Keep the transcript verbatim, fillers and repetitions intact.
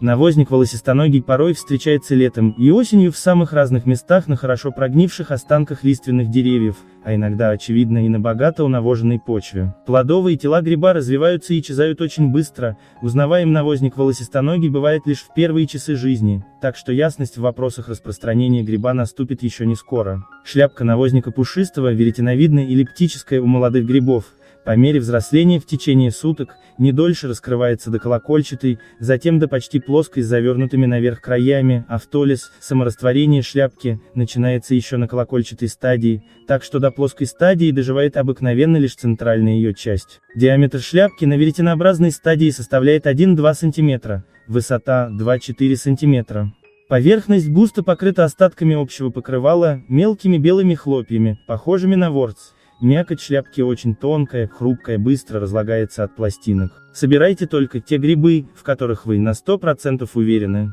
Навозник волосистоногий порой встречается летом и осенью в самых разных местах на хорошо прогнивших останках лиственных деревьев, а иногда очевидно и на богато унавоженной почве. Плодовые тела гриба развиваются и исчезают очень быстро, узнаваем навозник волосистоногий бывает лишь в первые часы жизни, так что ясность в вопросах распространения гриба наступит еще не скоро. Шляпка навозника пушистого веретеновидная или эллиптическая у молодых грибов, по мере взросления в течение суток, не дольше раскрывается до колокольчатой, затем до почти плоской с завернутыми наверх краями, автолиз, саморастворение шляпки, начинается еще на колокольчатой стадии, так что до плоской стадии доживает обыкновенно лишь центральная ее часть. Диаметр шляпки на веретенообразной стадии составляет один-два сантиметра, высота два-четыре сантиметра. Поверхность густо покрыта остатками общего покрывала, мелкими белыми хлопьями, похожими на ворс. Мякоть шляпки очень тонкая, хрупкая, быстро разлагается от пластинок. Собирайте только те грибы, в которых вы на сто процентов уверены.